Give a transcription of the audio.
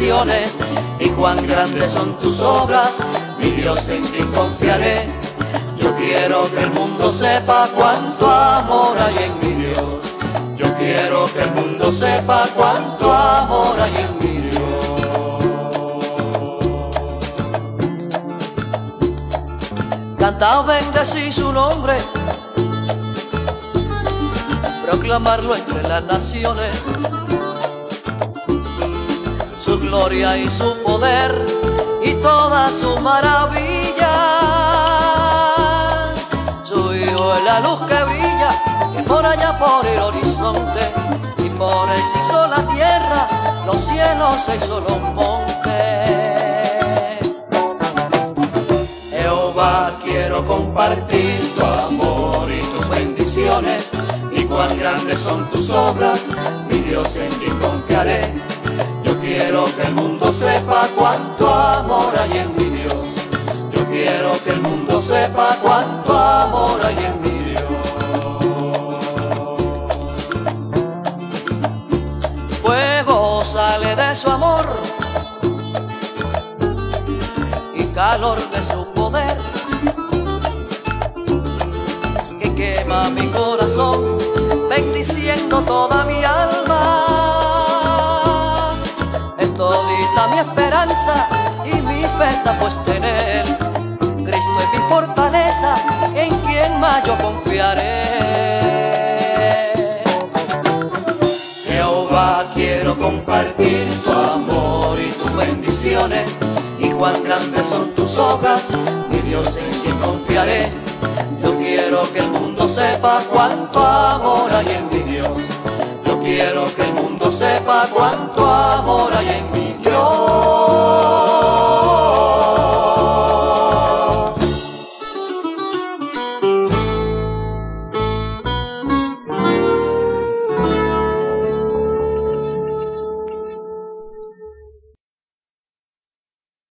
bendiciones, y cuán grandes son tus obras, mi Dios, en ti confiaré. Yo quiero que el mundo sepa cuánto amor hay en mi Dios. Yo quiero que el mundo sepa cuánto amor hay en mi Dios. Cantad, bendecí su nombre, proclamarlo entre las naciones, su gloria y su poder y todas sus maravillas. Su Hijo es la luz que brilla, que por allá por el horizonte, y por él se hizo la tierra, los cielos se hizo los montes. Jehová, quiero compartir tu amor y tus bendiciones, y cuán grandes son tus obras, mi Dios, en ti confiaré. Yo quiero que el mundo sepa cuánto amor hay en mi Dios. Yo quiero que el mundo sepa cuánto amor hay en mi Dios. Fuego sale de su amor y calor de su poder, que quema mi corazón, bendiciendo toda mi alma. Es todita mi esperanza y mi fe está puesta en él. Cristo es mi fortaleza, en quien más yo confiaré. Jehová, quiero compartir tu amor y tus bendiciones, y cuán grandes son tus obras, mi Dios, en quien confiaré. Yo quiero que el mundo sepa cuánto amor hay en mi Dios. Yo quiero que el mundo sepa cuánto amor hay en mi Dios.